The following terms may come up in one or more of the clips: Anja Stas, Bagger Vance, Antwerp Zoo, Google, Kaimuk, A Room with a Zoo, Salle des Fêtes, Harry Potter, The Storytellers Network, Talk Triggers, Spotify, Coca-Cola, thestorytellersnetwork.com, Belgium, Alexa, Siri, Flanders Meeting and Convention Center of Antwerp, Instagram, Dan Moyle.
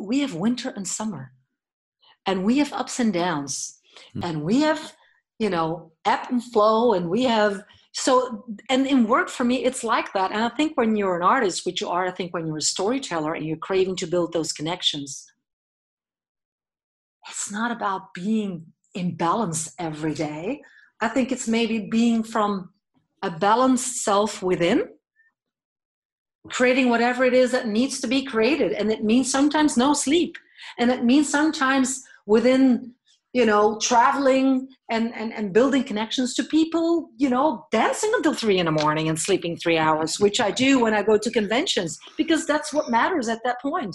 we have winter and summer, and we have ups and downs, and we have, you know, ebb and flow, and we have, so, and in work for me, it's like that. And I think when you're an artist, which you are, I think when you're a storyteller and you're craving to build those connections, it's not about being in balance every day. I think it's maybe being from a balanced self within, creating whatever it is that needs to be created. And it means sometimes no sleep. And it means sometimes within, you know, traveling and building connections to people, you know, dancing until 3 in the morning and sleeping 3 hours, which I do when I go to conventions, because that's what matters at that point.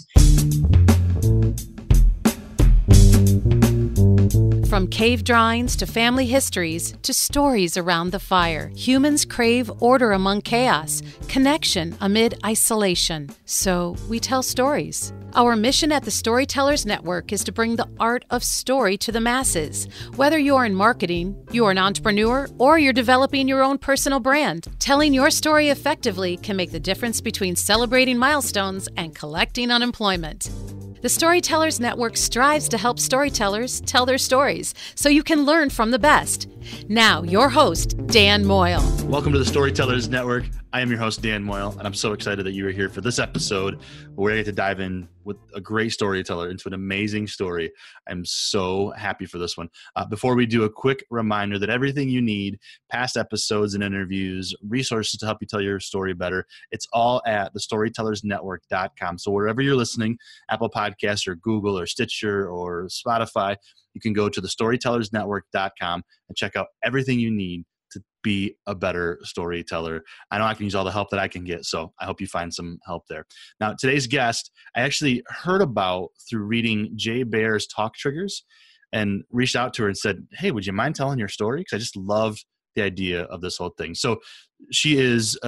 From cave drawings to family histories to stories around the fire, humans crave order among chaos, connection amid isolation. So we tell stories. Our mission at the Storytellers Network is to bring the art of story to the masses. Whether you're in marketing, you're an entrepreneur, or you're developing your own personal brand, telling your story effectively can make the difference between celebrating milestones and collecting unemployment. The Storytellers Network strives to help storytellers tell their stories so you can learn from the best. Now, your host, Dan Moyle. Welcome to the Storytellers Network. I am your host, Dan Moyle, and I'm so excited that you are here for this episode where I get to dive in with a great storyteller into an amazing story. I'm so happy for this one. Before we do, a quick reminder that everything you need, past episodes and interviews, resources to help you tell your story better, it's all at thestorytellersnetwork.com. So wherever you're listening, Apple Podcasts or Google or Stitcher or Spotify, you can go to thestorytellersnetwork.com and check out everything you need to be a better storyteller. I know I can use all the help that I can get, so I hope you find some help there. Now, today's guest, I actually heard about through reading Jay Baer's Talk Triggers and reached out to her and said, hey, would you mind telling your story? Because I just loved the idea of this whole thing. So she is,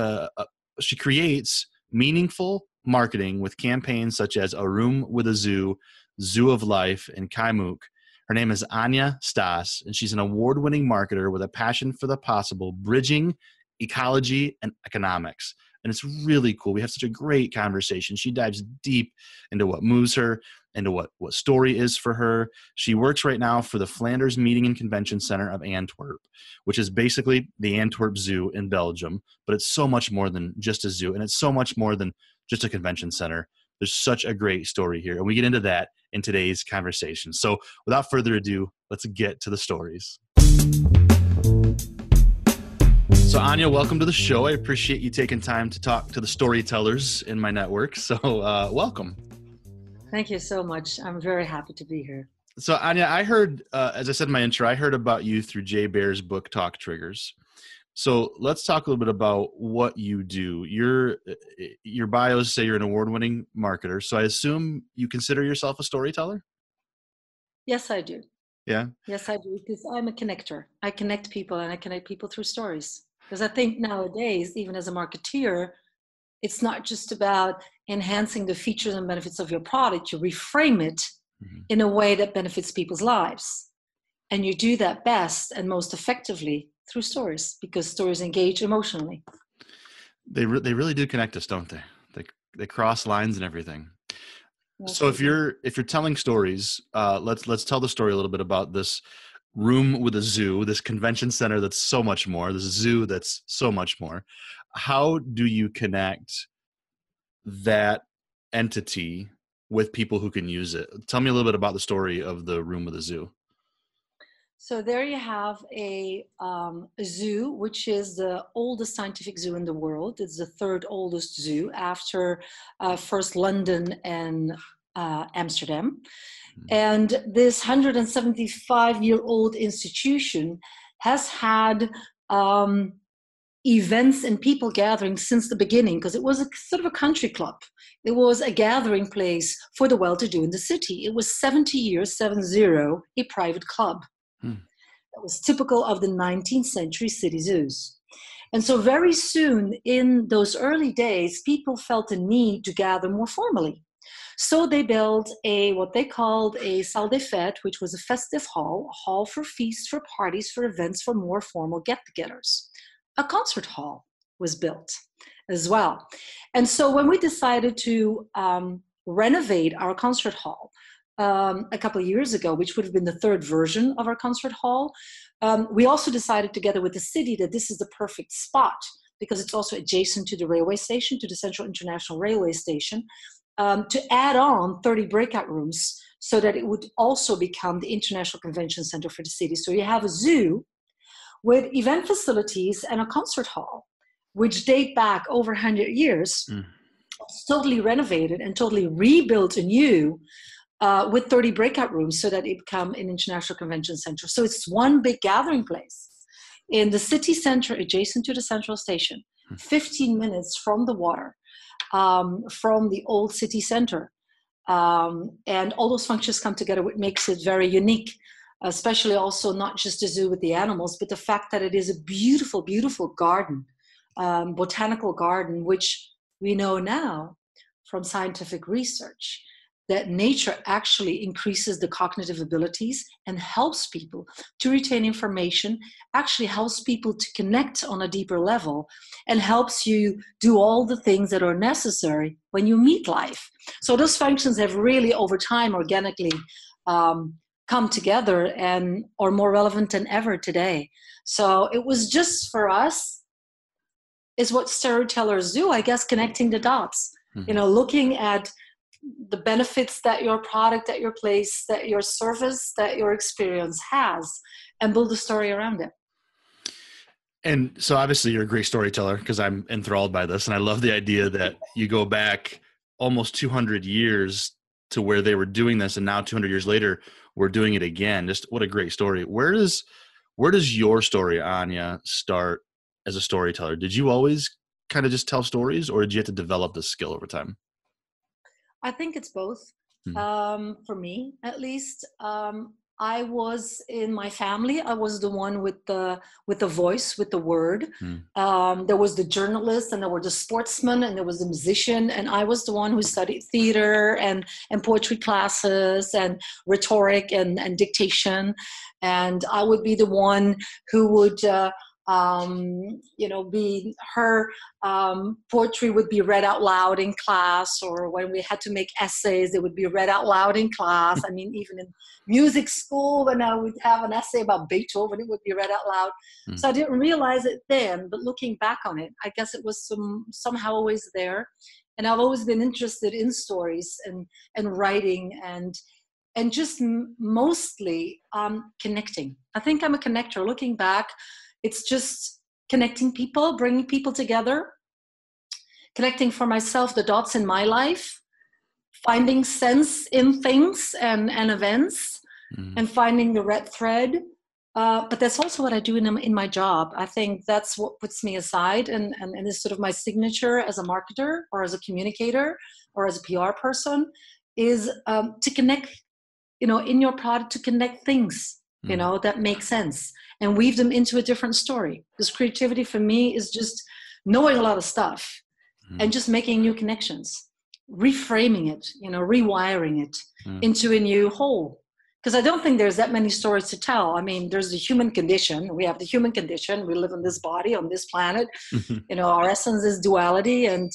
she creates meaningful marketing with campaigns such as A Room with a Zoo, Zoo of Life, and Kaimuk. Her name is Anja Stas, and she's an award-winning marketer with a passion for the possible, bridging ecology and economics. And it's really cool. We have such a great conversation. She dives deep into what moves her, into what story is for her. She works right now for the Flanders Meeting and Convention Center of Antwerp, which is basically the Antwerp Zoo in Belgium. But it's so much more than just a zoo, and it's so much more than just a convention center. There's such a great story here, and we get into that in today's conversation. So without further ado, let's get to the stories. So Anja, welcome to the show. I appreciate you taking time to talk to the storytellers in my network. So welcome. Thank you so much. I'm very happy to be here. So Anja, I heard, as I said in my intro, I heard about you through Jay Baer's book, Talk Triggers. So let's talk a little bit about what you do. Your bios say you're an award-winning marketer. So I assume you consider yourself a storyteller? Yes, I do. Yeah? Yes, I do, because I'm a connector. I connect people, and I connect people through stories. Because I think nowadays, even as a marketeer, it's not just about enhancing the features and benefits of your product. You reframe it in a way that benefits people's lives. And you do that best and most effectively through stories, because stories engage emotionally. They really do connect us, don't they? They cross lines and everything. Yes. So if you're telling stories, let's tell the story a little bit about this room with a zoo, this convention center that's so much more, this zoo that's so much more. How do you connect that entity with people who can use it? Tell me a little bit about the story of the room with a zoo. So there you have a zoo, which is the oldest scientific zoo in the world. It's the third oldest zoo after first London and Amsterdam. And this 175-year-old institution has had events and people gathering since the beginning, because it was a sort of a country club. It was a gathering place for the well-to-do in the city. It was 70 years, 7-0, a private club. That was typical of the 19th century city zoos. And so very soon in those early days, people felt a need to gather more formally. So they built what they called a Salle des Fêtes, which was a festive hall, a hall for feasts, for parties, for events, for more formal get-togethers. A concert hall was built as well. And so when we decided to renovate our concert hall a couple of years ago, which would have been the third version of our concert hall. We also decided together with the city that this is the perfect spot because it's also adjacent to the railway station, to the Central International Railway Station, to add on 30 breakout rooms so that it would also become the International Convention Center for the city. So you have a zoo with event facilities and a concert hall, which date back over 100 years, totally renovated and totally rebuilt anew with 30 breakout rooms so that it become an international convention center. So it's one big gathering place in the city center adjacent to the central station, 15 minutes from the water, from the old city center. And all those functions come together, which makes it very unique, especially also not just the zoo with the animals, but the fact that it is a beautiful, beautiful garden, botanical garden, which we know now from scientific research that nature actually increases the cognitive abilities and helps people to retain information, actually helps people to connect on a deeper level, and helps you do all the things that are necessary when you meet life. So those functions have really over time organically come together and are more relevant than ever today. So it was just for us, is what storytellers do, I guess, connecting the dots, you know, looking at the benefits that your product, that your place, that your service, that your experience has, and build a story around it. And so obviously you're a great storyteller because I'm enthralled by this. And I love the idea that you go back almost 200 years to where they were doing this. And now 200 years later, we're doing it again. Just what a great story. Where does your story, Anja, start as a storyteller? Did you always kind of just tell stories, or did you have to develop this skill over time? I think it's both. For me, at least, I was in my family. I was the one with the voice, with the word. There was the journalist, and there were the sportsman, and there was the musician, and I was the one who studied theater and poetry classes and rhetoric and dictation. And I would be the one who would. You know, poetry would be read out loud in class, or when we had to make essays, they would be read out loud in class. I mean, even in music school, when I would have an essay about Beethoven, it would be read out loud. So I didn't realize it then, but looking back on it, I guess it was somehow always there. And I've always been interested in stories and writing and just mostly connecting. I think I'm a connector. Looking back, it's just connecting people, bringing people together, connecting for myself the dots in my life, finding sense in things and events, and finding the red thread. But that's also what I do in my job. I think that's what puts me aside and is sort of my signature as a marketer or as a communicator or as a PR person is to connect, you know, in your product, to connect things, you know, that make sense and weave them into a different story. Because creativity for me is just knowing a lot of stuff and just making new connections, reframing it, you know, rewiring it into a new whole. Because I don't think there's that many stories to tell. I mean, there's the human condition. We have the human condition. We live in this body, on this planet. You know, our essence is duality. And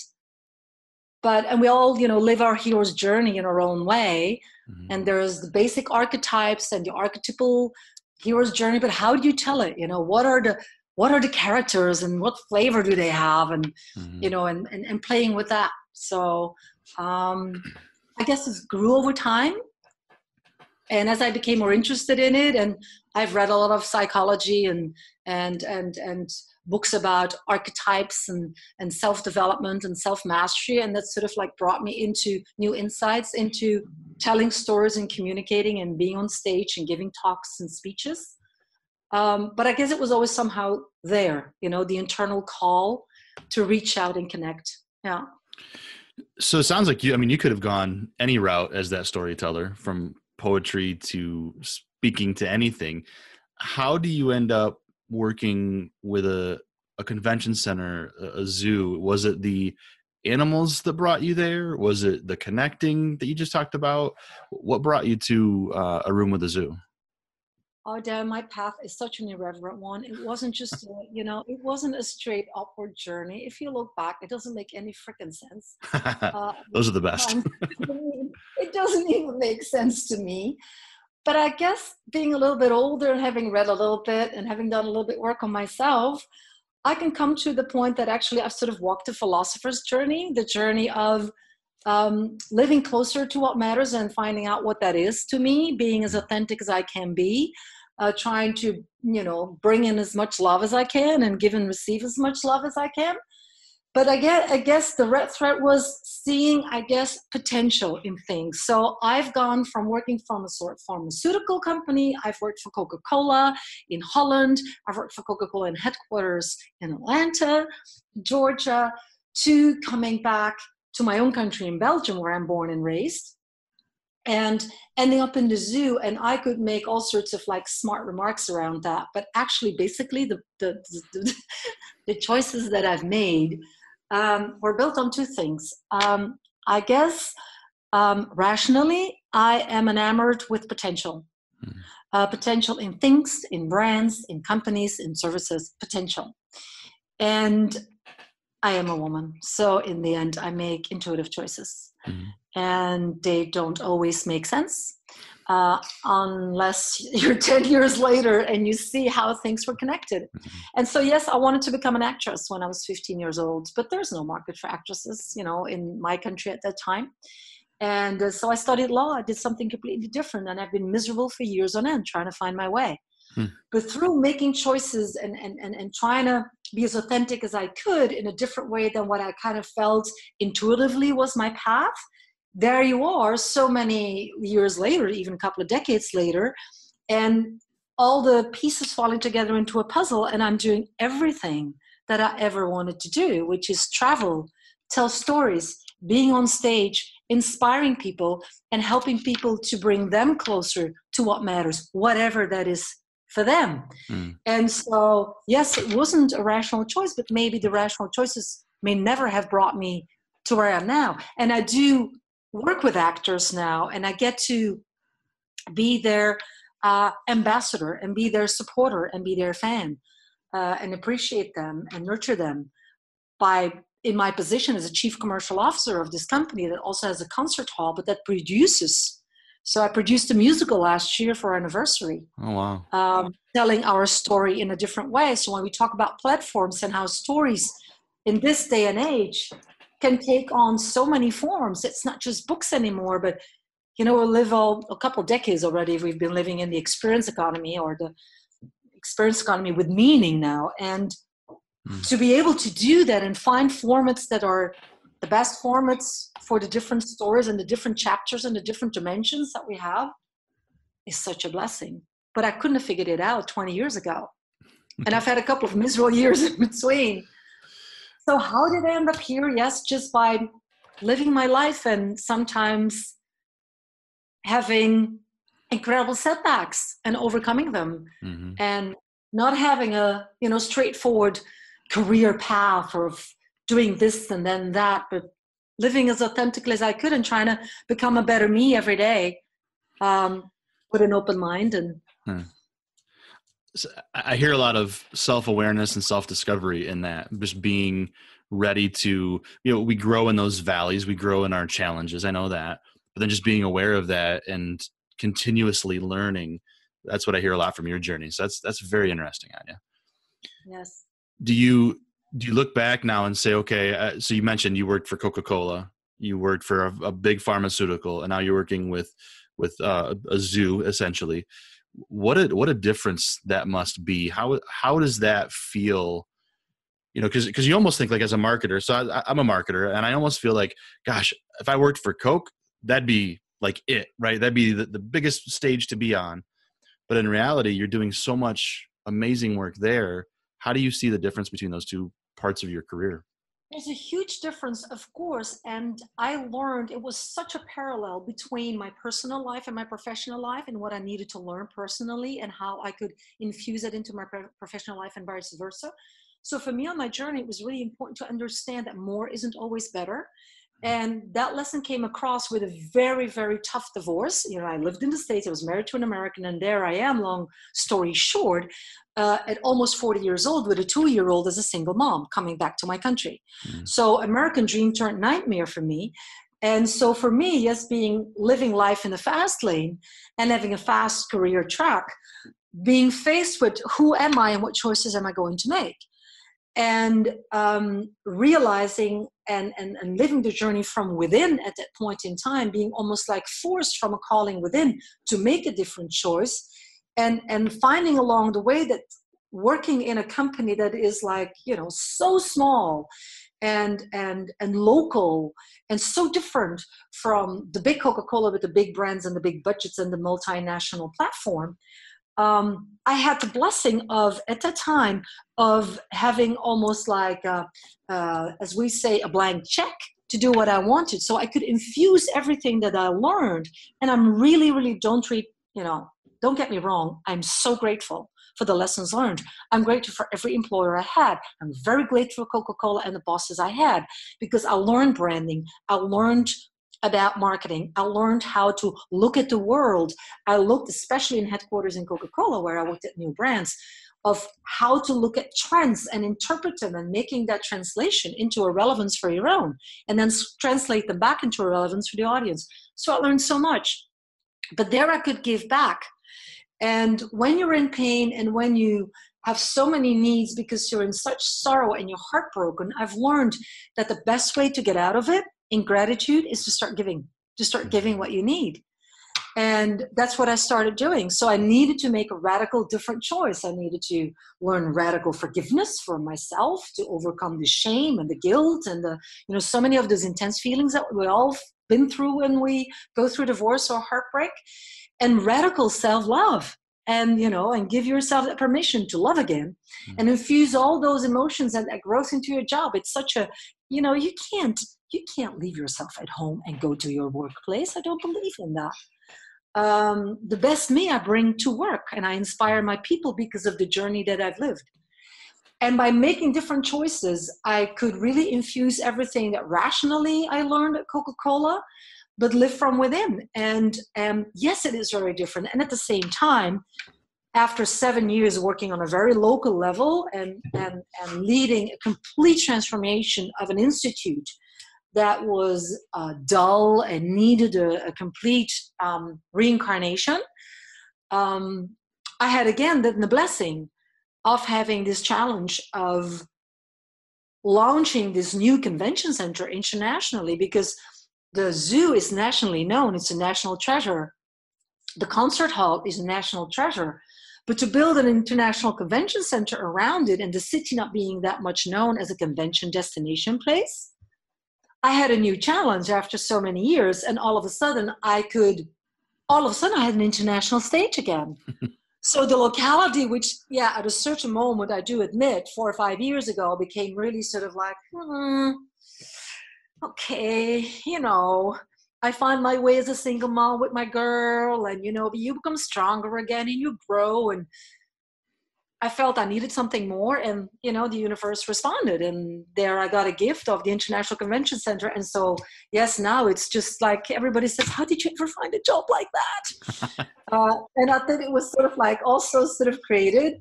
we all, you know, live our hero's journey in our own way. And there's the basic archetypes and the archetypal hero's journey, but how do you tell it? You know, what are the characters and what flavor do they have? And, you know, and playing with that. So I guess it grew over time. And as I became more interested in it, and I've read a lot of psychology and books about archetypes and self-development and self-mastery. And that sort of like brought me into new insights into telling stories and communicating and being on stage and giving talks and speeches. But I guess it was always somehow there, you know, the internal call to reach out and connect. Yeah. So it sounds like you could have gone any route as that storyteller, from poetry to speaking to anything. How do you end up working with a convention center, a zoo? Was it the animals that brought you there? Was it the connecting that you just talked about? What brought you to A Room with a Zoo? oh damn, my path is such an irreverent one. It wasn't just, you know, it wasn't a straight upward journey. If you look back, it doesn't make any frickin' sense. Those are the best. It doesn't even make sense to me. But I guess being a little bit older and having read a little bit and having done a little bit work on myself, I can come to the point that actually I've sort of walked the philosopher's journey, the journey of living closer to what matters and finding out what that is to me, being as authentic as I can be, trying to, you know, bring in as much love as I can and give and receive as much love as I can. But I guess the red thread was seeing, I guess, potential in things. So I've gone from working for a pharmaceutical company. I've worked for Coca-Cola in Holland. I've worked for Coca-Cola in headquarters in Atlanta, Georgia, to coming back to my own country in Belgium, where I'm born and raised, and ending up in the zoo. And I could make all sorts of like smart remarks around that. But actually, basically, the choices that I've made were built on two things. I guess rationally, I am enamored with potential. Mm-hmm. Potential in things, in brands, in companies, in services, potential. And I am a woman, so in the end, I make intuitive choices, mm-hmm. and they don't always make sense, unless you're 10 years later and you see how things were connected. Mm-hmm. And so, yes, I wanted to become an actress when I was 15 years old, but there's no market for actresses, you know, in my country at that time. And so I studied law. I did something completely different, and I've been miserable for years on end trying to find my way. But through making choices and trying to be as authentic as I could in a different way than what I kind of felt intuitively was my path, there you are so many years later, even a couple of decades later, and all the pieces falling together into a puzzle, and I'm doing everything that I ever wanted to do, which is travel, tell stories, being on stage, inspiring people, and helping people to bring them closer to what matters, whatever that is for them. Mm. And so, yes, it wasn't a rational choice, but maybe the rational choices may never have brought me to where I am now. And I do work with actors now, and I get to be their ambassador and be their supporter and be their fan and appreciate them and nurture them by, in my position as a chief commercial officer of this company that also has a concert hall, but that produces. So I produced a musical last year for our anniversary. Oh, wow. Telling our story in a different way. So when we talk about platforms and how stories in this day and age can take on so many forms, it's not just books anymore, but, you know, we'll live a couple of decades already. We've been living in the experience economy, or the experience economy with meaning now. And to be able to do that and find formats that are the best formats for the different stories and the different chapters and the different dimensions that we have is such a blessing. But I couldn't have figured it out 20 years ago. And I've had a couple of miserable years in between. So how did I end up here? Yes, just by living my life and sometimes having incredible setbacks and overcoming them, mm-hmm. and not having a, you know, straightforward career path or doing this and then that, but living as authentically as I could and trying to become a better me every day with an open mind. And so I hear a lot of self-awareness and self-discovery in that, just being ready to, you know, we grow in those valleys, we grow in our challenges. I know that, but then just being aware of that and continuously learning. That's what I hear a lot from your journey. So that's very interesting, Anja. Yes. Do you look back now and say, okay, so you mentioned you worked for Coca-Cola, you worked for a big pharmaceutical, and now you're working with a zoo, essentially. What a difference that must be. How does that feel? You know, because you almost think, like, as a marketer, so I'm a marketer, and I almost feel like, gosh, if I worked for Coke, that'd be like it, right? That'd be the biggest stage to be on. But in reality, you're doing so much amazing work there. How do you see the difference between those two parts of your career? There's a huge difference, of course, and I learned it was such a parallel between my personal life and my professional life, and what I needed to learn personally and how I could infuse it into my professional life and vice versa. So for me on my journey, it was really important to understand that more isn't always better, And that lesson came across with a very, very tough divorce. You know, I lived in the States, I was married to an American, and there I am, long story short, at almost 40 years old with a 2-year-old as a single mom coming back to my country. Mm. So American dream turned nightmare for me. And so for me, yes, living life in the fast lane and having a fast career track, being faced with who am I and what choices am I going to make? And realizing and living the journey from within at that point in time, being almost like forced from a calling within to make a different choice, and finding along the way that working in a company that is like, you know, so small and local and so different from the big Coca-Cola with the big brands and the big budgets and the multinational platform. I had the blessing of, at that time, of having almost like, as we say, a blank check to do what I wanted. So I could infuse everything that I learned. And I'm really, really don't get me wrong. I'm so grateful for the lessons learned. I'm grateful for every employer I had. I'm very grateful for Coca-Cola and the bosses I had, because I learned branding. I learned about marketing. I learned how to look at the world. I looked, especially in headquarters in Coca-Cola, where I worked at new brands, of how to look at trends and interpret them and making that translation into a relevance for your own, and then translate them back into a relevance for the audience. So I learned so much, but there I could give back. And when you're in pain and when you have so many needs because you're in such sorrow and you're heartbroken, I've learned that the best way to get out of it in gratitude is to start giving, what you need. And that's what I started doing. So I needed to make a radical different choice. I needed to learn radical forgiveness for myself, to overcome the shame and the guilt and the, you know, so many of those intense feelings that we all been through when we go through divorce or heartbreak, and radical self-love. And, you know, and give yourself that permission to love again, and infuse all those emotions and that growth into your job. It's such a, you know, you can't leave yourself at home and go to your workplace. I don't believe in that. The best me I bring to work, and I inspire my people because of the journey that I've lived. And by making different choices, I could really infuse everything that rationally I learned at Coca-Cola, but live from within. And yes, it is very different. And at the same time, after 7 years working on a very local level and leading a complete transformation of an institute that was dull and needed a complete reincarnation, I had again the blessing of having this challenge of launching this new convention center internationally, because the zoo is nationally known. It's a national treasure. The concert hall is a national treasure. But to build an international convention center around it, and the city not being that much known as a convention destination place, I had a new challenge after so many years. And all of a sudden I had an international stage again. So the locality, which, yeah, at a certain moment, I do admit, 4 or 5 years ago, became really sort of like, okay, you know, I find my way as a single mom with my girl, and, you know, you become stronger again and you grow. And I felt I needed something more, and, you know, the universe responded, and there I got a gift of the International Convention Center. And so, yes, now it's just like everybody says, how did you ever find a job like that? And I think it was sort of like also sort of created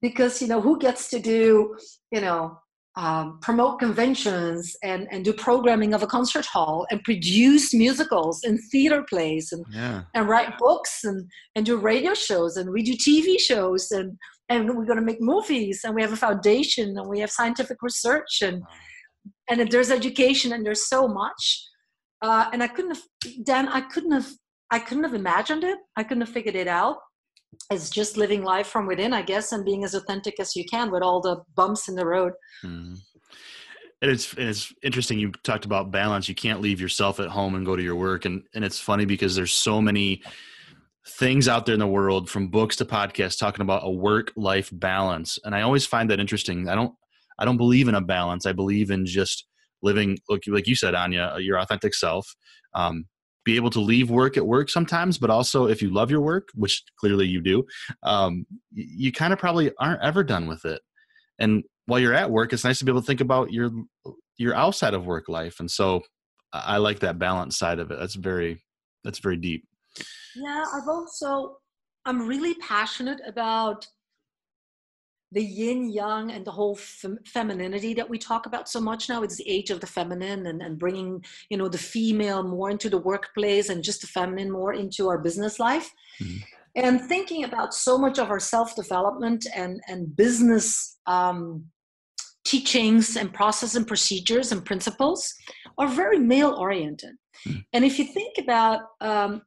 because, you know, who gets to do, you know, promote conventions and do programming of a concert hall and produce musicals and theater plays and write books and do radio shows, and we do TV shows, and we're going to make movies, and we have a foundation, and we have scientific research, and there's education, and there's so much. And I couldn't have imagined it. I couldn't have figured it out. It's just living life from within, I guess, and being as authentic as you can with all the bumps in the road. Mm-hmm. And it's interesting. You talked about balance. You can't leave yourself at home and go to your work. And it's funny because there's so many things out there in the world, from books to podcasts, talking about a work-life balance. And I always find that interesting. I don't believe in a balance. I believe in just living, like you said, Anja, your authentic self. Be able to leave work at work sometimes, but also if you love your work, which clearly you do, you kind of probably aren't ever done with it. And while you're at work, it's nice to be able to think about your outside of work life. And so I like that balance side of it. That's very deep. Yeah, I'm really passionate about the yin yang and the whole femininity that we talk about so much now. It's the age of the feminine, and bringing, you know, the female more into the workplace and just the feminine more into our business life. Mm-hmm. And thinking about so much of our self-development and business teachings and process and procedures and principles are very male-oriented. Mm-hmm. And if you think about a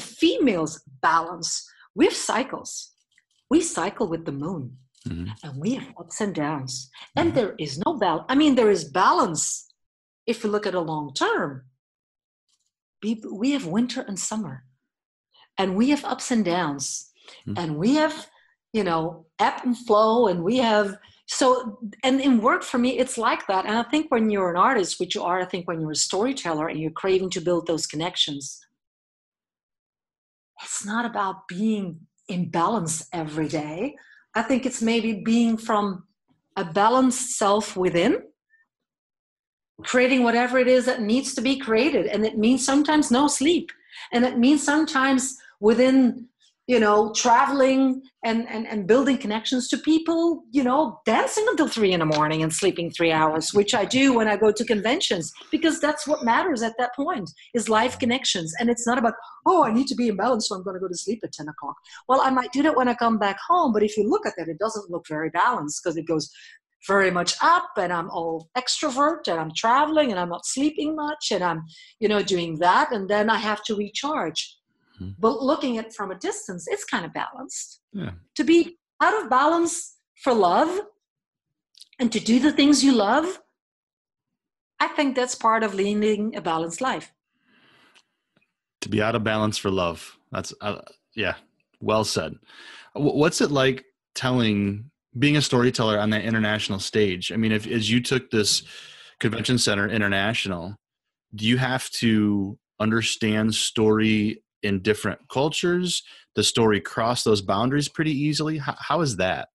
female's balance, we have cycles. We cycle with the moon. Mm-hmm. And we have ups and downs. And mm-hmm. there is no balance. I mean, there is balance if you look at a long term. We have winter and summer. And we have ups and downs. Mm-hmm. And we have, you know, ebb and flow. And we have, so, and in work for me, it's like that. And I think when you're an artist, which you are, I think when you're a storyteller and you're craving to build those connections, it's not about being in balance every day. I think it's maybe being from a balanced self within, creating whatever it is that needs to be created. And it means sometimes no sleep. And it means sometimes within, you know, traveling and building connections to people, you know, dancing until 3 a.m. and sleeping 3 hours, which I do when I go to conventions, because that's what matters at that point is live connections. And it's not about, oh, I need to be in balance, so I'm going to go to sleep at 10 o'clock. Well, I might do that when I come back home. But if you look at that, it doesn't look very balanced because it goes very much up and I'm all extrovert and I'm traveling and I'm not sleeping much and I'm, you know, doing that. And then I have to recharge. But looking at it from a distance, it's kind of balanced. Yeah. To be out of balance for love and to do the things you love, I think that's part of leading a balanced life. To be out of balance for love. That's, yeah, well said. What's it like being a storyteller on that international stage? I mean, as you took this convention center international, do you have to understand story in different cultures? Does story cross those boundaries pretty easily? How is that?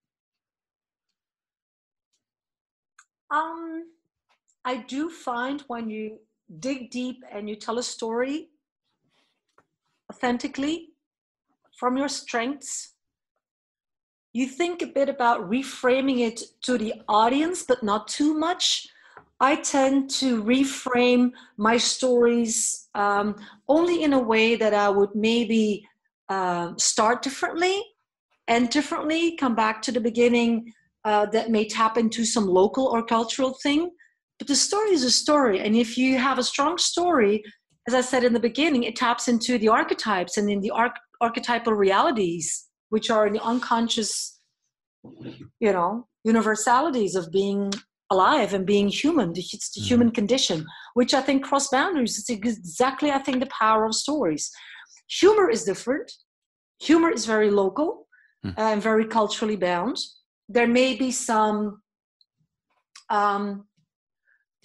I do find when you dig deep and you tell a story authentically from your strengths, you think a bit about reframing it to the audience, but not too much. I tend to reframe my stories only in a way that I would maybe start differently, end differently, come back to the beginning, that may tap into some local or cultural thing. But the story is a story. And if you have a strong story, as I said in the beginning, it taps into the archetypes and in the archetypal realities, which are in the unconscious, you know, universalities of being alive and being human. It's the human condition, which I think cross boundaries. It's exactly, I think, the power of stories. Humor is different. Humor is very local and very culturally bound. There may be some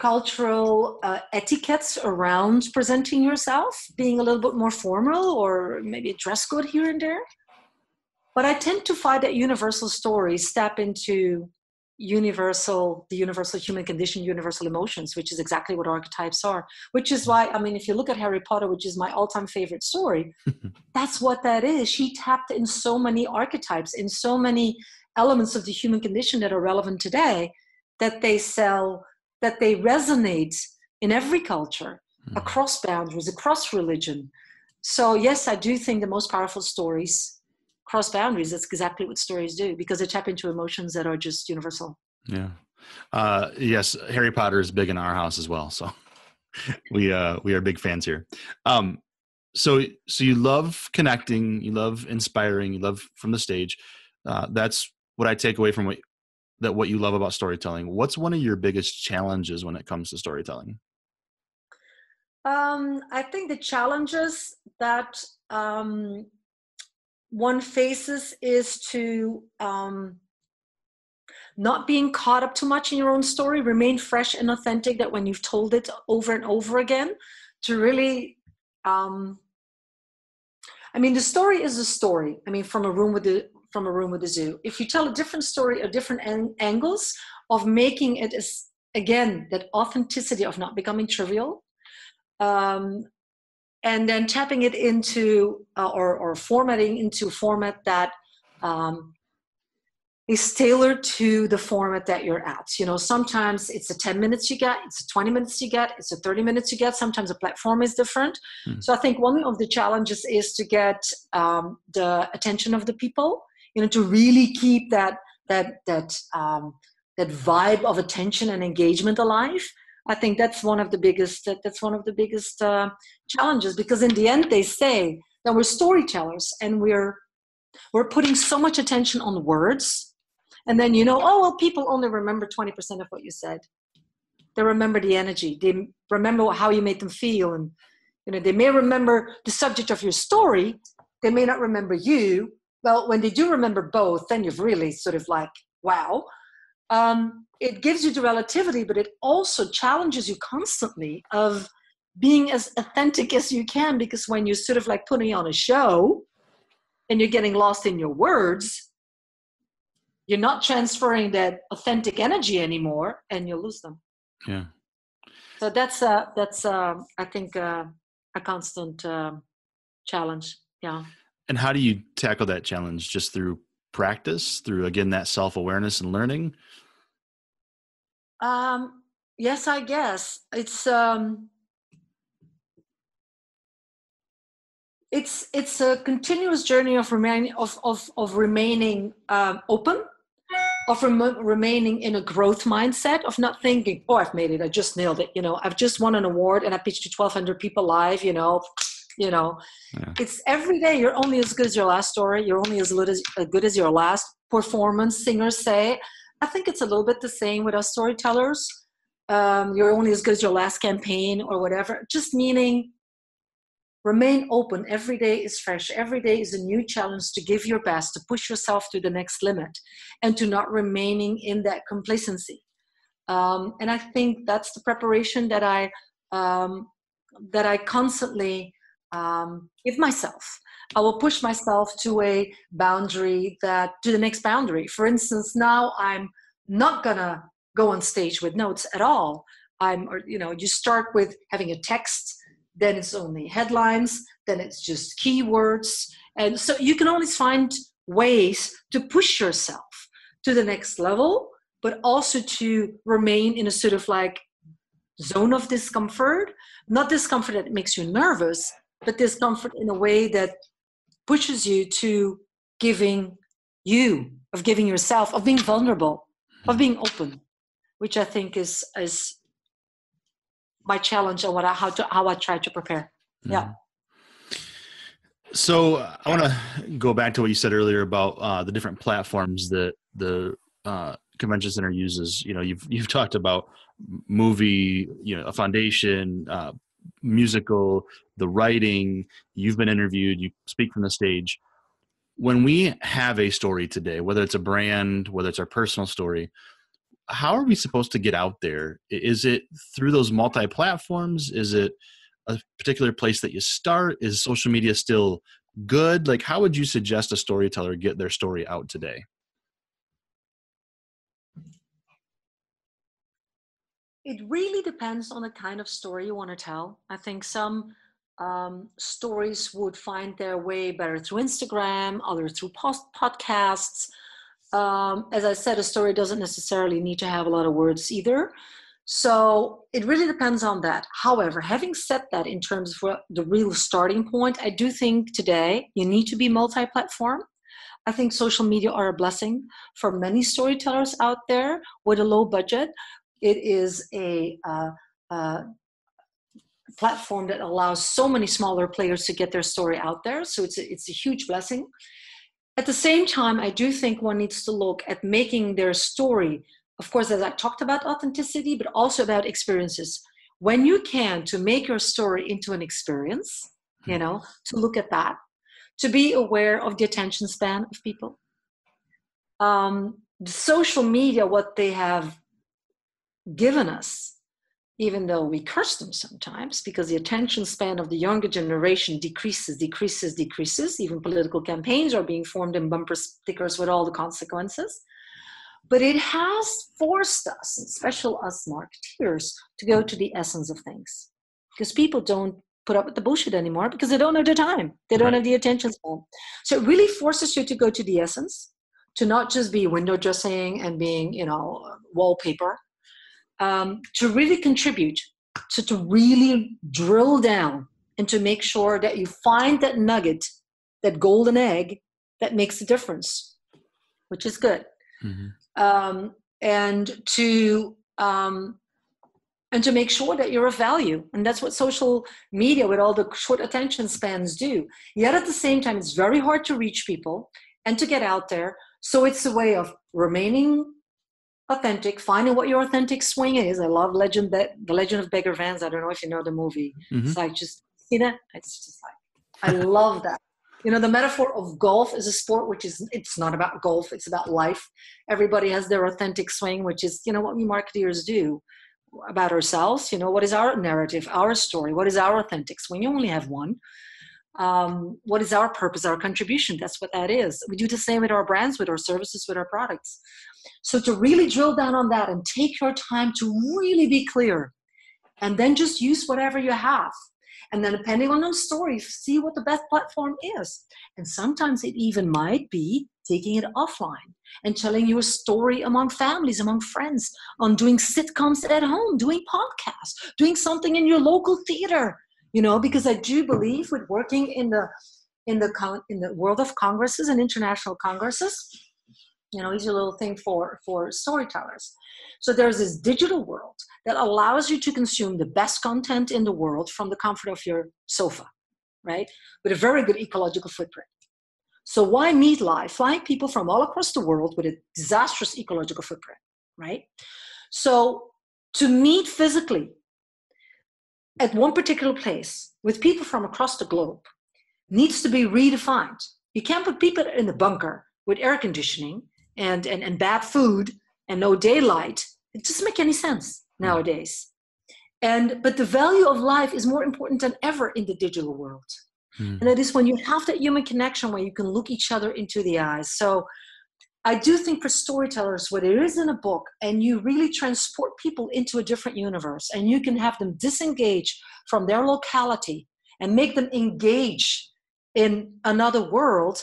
cultural etiquettes around presenting yourself, being a little bit more formal or maybe a dress code here and there. But I tend to find that universal stories step into the universal human condition, universal emotions, which is exactly what archetypes are, which is why, I mean, if you look at Harry Potter, which is my all-time favorite story, that's what that is. She tapped in so many archetypes, in so many elements of the human condition that are relevant today, that they sell, that they resonate in every culture, across boundaries, across religion. So yes, I do think the most powerful stories cross boundaries. That's exactly what stories do, because they tap into emotions that are just universal. Yeah. Yes. Harry Potter is big in our house as well. So we are big fans here. So you love connecting, you love inspiring, you love from the stage. That's what I take away from what you love about storytelling. What's one of your biggest challenges when it comes to storytelling? I think the challenges that, one faces is to not being caught up too much in your own story, remain fresh and authentic, that when you've told it over and over again, to really, I mean, the story is a story. I mean, from A Room with a Zoo. If you tell a different story or different angles of making it, again, that authenticity of not becoming trivial, and then tapping it into or formatting into a format that is tailored to the format that you're at. You know, sometimes it's the 10 minutes you get, it's the 20 minutes you get, it's the 30 minutes you get. Sometimes the platform is different. So I think one of the challenges is to get the attention of the people, you know, to really keep that vibe of attention and engagement alive. I think that's one of the biggest, challenges, because in the end they say that we're storytellers and we're putting so much attention on words. And then, you know, oh, well, people only remember 20% of what you said. They remember the energy. They remember how you made them feel. And, you know, they may remember the subject of your story. They may not remember you. Well, when they do remember both, then you've really sort of like, wow. It gives you the relativity, but it also challenges you constantly of being as authentic as you can, because when you're sort of like putting on a show and you're getting lost in your words, you're not transferring that authentic energy anymore and you lose them. Yeah. So that's I think, a constant challenge. Yeah. And how do you tackle that challenge? Just through practice, through, again, that self-awareness and learning? Yes, I guess it's a continuous journey of remaining open, of remaining in a growth mindset, of not thinking, oh, I've made it, I just nailed it, you know, I've just won an award and I pitched to 1,200 people live, you know. Yeah. It's every day you're only as good as your last story, you're only as good as your last performance, singers say. I think it's a little bit the same with us storytellers. You're only as good as your last campaign or whatever. Just meaning remain open. Every day is fresh. Every day is a new challenge to give your best, to push yourself to the next limit, and to not remaining in that complacency. And I think that's the preparation that I constantly give myself. I will push myself to a boundary to the next boundary. For instance, now I'm not gonna go on stage with notes at all. You start with having a text, then it's only headlines, then it's just keywords. And so you can always find ways to push yourself to the next level, but also to remain in a sort of like zone of discomfort, not discomfort that makes you nervous, but discomfort in a way that pushes you to giving yourself, of being vulnerable, of being open, which I think is my challenge and how I try to prepare. Yeah. So I want to go back to what you said earlier about the different platforms that the convention center uses. You know, you've talked about movie, you know, a foundation, musical, the writing, you've been interviewed, you speak from the stage. When we have a story today, whether it's a brand, whether it's our personal story, how are we supposed to get out there? Is it through those multi-platforms? Is it a particular place that you start? Is social media still good? Like, how would you suggest a storyteller get their story out today? It really depends on the kind of story you want to tell. I think some stories would find their way better through Instagram, others through podcasts. As I said, a story doesn't necessarily need to have a lot of words either. So it really depends on that. However, having said that, in terms of the real starting point, I do think today you need to be multi-platform. I think social media are a blessing for many storytellers out there with a low budget. It is a platform that allows so many smaller players to get their story out there. So it's a huge blessing. At the same time, I do think one needs to look at making their story, of course, as I talked about authenticity, but also about experiences. When you can, to make your story into an experience, you know, to look at that, to be aware of the attention span of people. The social media, what they have given us, even though we curse them sometimes, because the attention span of the younger generation decreases. Even political campaigns are being formed in bumper stickers with all the consequences. But it has forced us, especially us marketeers, to go to the essence of things. because people don't put up with the bullshit anymore because they don't have the time. They don't have the attention span. So it really forces you to go to the essence, to not just be window dressing and being, you know, wallpaper, to really contribute, so to really drill down and to make sure that you find that nugget, that golden egg that makes a difference, which is good. Mm-hmm. And to make sure that you're of value. And that's what social media with all the short attention spans do. Yet at the same time, it's very hard to reach people and to get out there. So it's a way of remaining authentic, finding what your authentic swing is. I love the Legend of Bagger Vance. I don't know if you know the movie. Mm-hmm. It's like just, you know, it's just like, I love that. You know, the metaphor of golf is a sport, which is, it's not about golf. It's about life. Everybody has their authentic swing, which is, you know, what we marketeers do about ourselves. You know, what is our narrative, our story? What is our authentic swing? You only have one. What is our purpose, our contribution? That's what that is. We do the same with our brands, with our services, with our products. So to really drill down on that and take your time to really be clear, and then just use whatever you have. And then depending on those stories, see what the best platform is. And sometimes it even might be taking it offline and telling your story among families, among friends, on doing sitcoms at home, doing podcasts, doing something in your local theater. You know, because I do believe with working in the world of congresses and international congresses, you know, here's a little thing for storytellers. So there's this digital world that allows you to consume the best content in the world from the comfort of your sofa, right? With a very good ecological footprint. So why meet live? Flying people from all across the world with a disastrous ecological footprint, right? So to meet physically at one particular place with people from across the globe needs to be redefined. You can't put people in a bunker with air conditioning and bad food and no daylight. It doesn't make any sense nowadays. But the value of life is more important than ever in the digital world. Mm. And that is when you have that human connection where you can look each other into the eyes. So I do think for storytellers, what it is in a book, and you really transport people into a different universe, and you can have them disengage from their locality and make them engage in another world,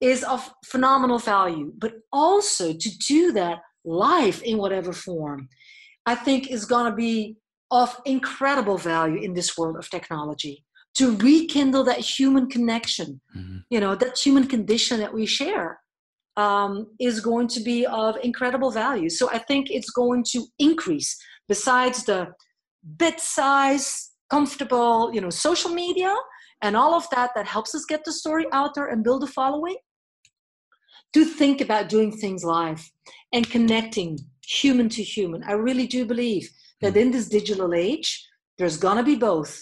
is of phenomenal value. But also to do that live in whatever form, I think is going to be of incredible value in this world of technology. To rekindle that human connection, mm-hmm. you know, that human condition that we share. Is going to be of incredible value. So I think it's going to increase, besides the bit size, comfortable, you know, social media and all of that, that helps us get the story out there and build a following, to think about doing things live and connecting human to human. I really do believe that in this digital age, there's going to be both.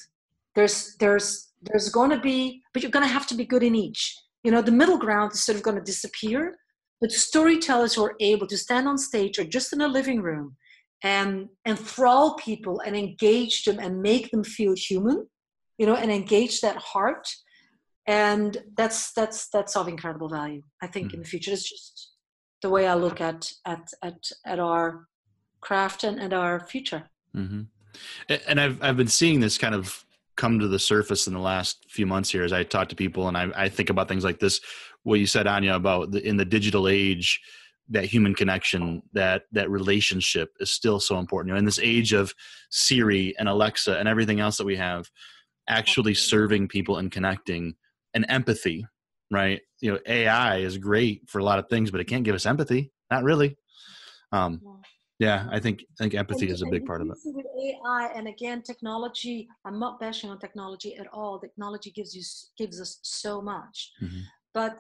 There's going to be, but you're going to have to be good in each. You know, the middle ground is sort of going to disappear. But storytellers who are able to stand on stage or just in a living room and enthrall people and engage them and make them feel human, you know, and engage that heart. And that's of incredible value, I think, in the future. It's just the way I look at our craft and at our future. Mm-hmm. And I've been seeing this kind of come to the surface in the last few months here as I talk to people, and I think about things like this, what you said, Anja, about in the digital age, that human connection, that relationship is still so important. You know, in this age of Siri and Alexa and everything else that we have, actually serving people and connecting and empathy, right? You know, AI is great for a lot of things, but it can't give us empathy. Not really. Yeah, I think empathy is a big part of it. With AI and again technology, I'm not bashing on technology at all. Technology gives us so much, mm-hmm. but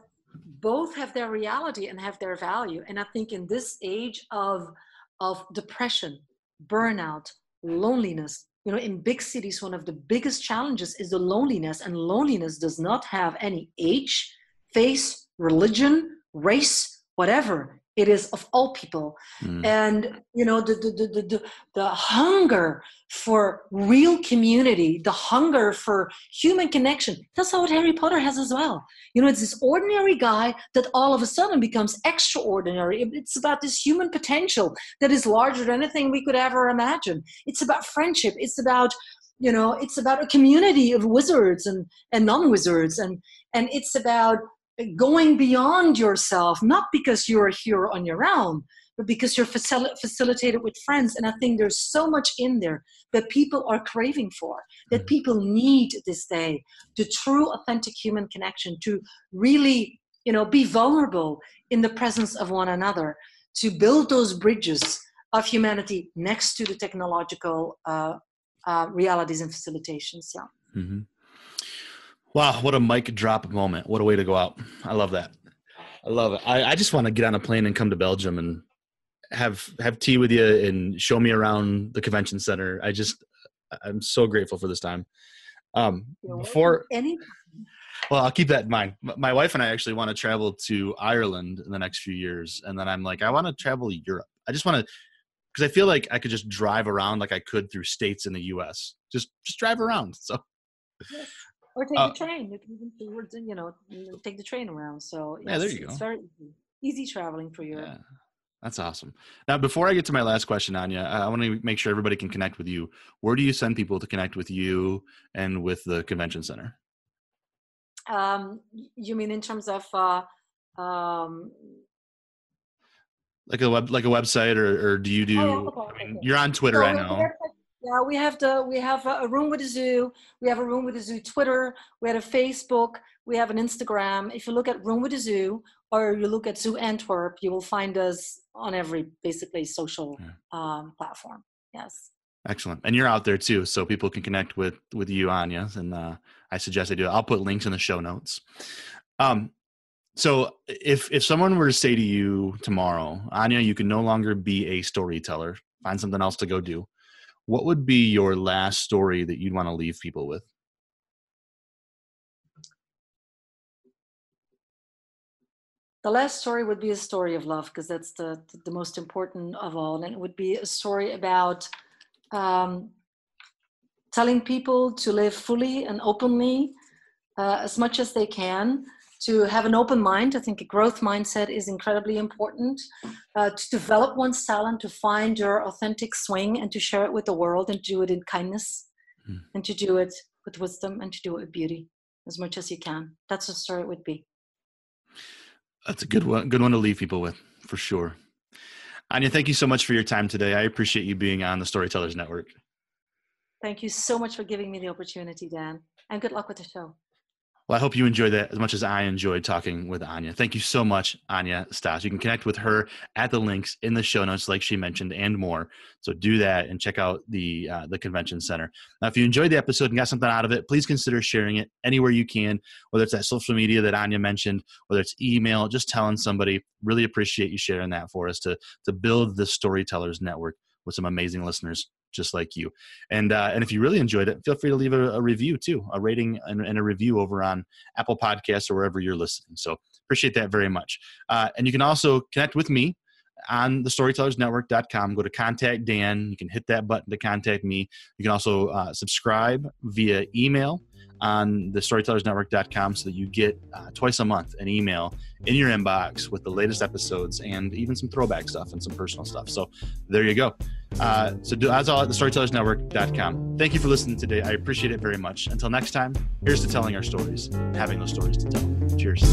both have their reality and have their value. And I think in this age of depression, burnout, loneliness, you know, in big cities, one of the biggest challenges is the loneliness, and loneliness does not have any age, face, religion, race, whatever. It is of all people. Mm. And, you know, the hunger for real community, the hunger for human connection, that's what Harry Potter has as well. You know, it's this ordinary guy that all of a sudden becomes extraordinary. It's about this human potential that is larger than anything we could ever imagine. It's about friendship. It's about You know, it's about a community of wizards and non-wizards, and it's about going beyond yourself, not because you're here on your own, but because you're facilitated with friends. And I think there's so much in there that people are craving for, that people need this day, the true authentic human connection, to really, you know, be vulnerable in the presence of one another, to build those bridges of humanity next to the technological realities and facilitations. Yeah. Mm-hmm. Wow, what a mic drop moment. What a way to go out. I love that. I love it. I just want to get on a plane and come to Belgium and have tea with you and show me around the convention center. I'm so grateful for this time. Well, I'll keep that in mind. My wife and I actually want to travel to Ireland in the next few years. And then I'm like, I want to travel to Europe. I just want to, because I feel like I could just drive around like I could through states in the US. Just drive around. So yes. Or take the train. You can even towards, you know, take the train around. So yes, yeah, there you go. It's very easy traveling for Europe. Yeah. That's awesome. Now, before I get to my last question, Anja, I want to make sure everybody can connect with you. Where do you send people to connect with you and with the convention center? You mean in terms of like a website, or do you do? Oh, okay. I mean, you're on Twitter, so I know. Yeah, we have A Room with a Zoo. We have A Room with a Zoo Twitter. We have a Facebook. We have an Instagram. If you look at Room with a Zoo, or you look at Zoo Antwerp, you will find us on every basically social platform. Yes. Excellent. And you're out there too, so people can connect with you, Anja, and I suggest they do. I'll put links in the show notes. So if someone were to say to you tomorrow, Anja, you can no longer be a storyteller, find something else to go do, what would be your last story that you'd want to leave people with? The last story would be a story of love, because that's the most important of all. And it would be a story about telling people to live fully and openly as much as they can, to have an open mind. I think a growth mindset is incredibly important, to develop one's talent, to find your authentic swing and to share it with the world, and do it in kindness and to do it with wisdom and to do it with beauty as much as you can. That's the story it would be. That's a good one to leave people with, for sure. Anja, thank you so much for your time today. I appreciate you being on the Storytellers Network. Thank you so much for giving me the opportunity, Dan. And good luck with the show. Well, I hope you enjoyed that as much as I enjoyed talking with Anja. Thank you so much, Anja Stas. You can connect with her at the links in the show notes, like she mentioned, and more. So do that and check out the convention center. Now, if you enjoyed the episode and got something out of it, please consider sharing it anywhere you can, whether it's that social media that Anja mentioned, whether it's email, just telling somebody. Really appreciate you sharing that for us to build the Storytellers Network with some amazing listeners just like you. And if you really enjoyed it, feel free to leave a review too, a rating and a review over on Apple Podcasts or wherever you're listening. So appreciate that very much. And you can also connect with me on thestorytellersnetwork.com. Go to Contact Dan. You can hit that button to contact me. You can also subscribe via email on thestorytellersnetwork.com so that you get twice a month an email in your inbox with the latest episodes and even some throwback stuff and some personal stuff. So there you go. So that's all at thestorytellersnetwork.com. Thank you for listening today. I appreciate it very much. Until next time, here's to telling our stories, having those stories to tell. Cheers.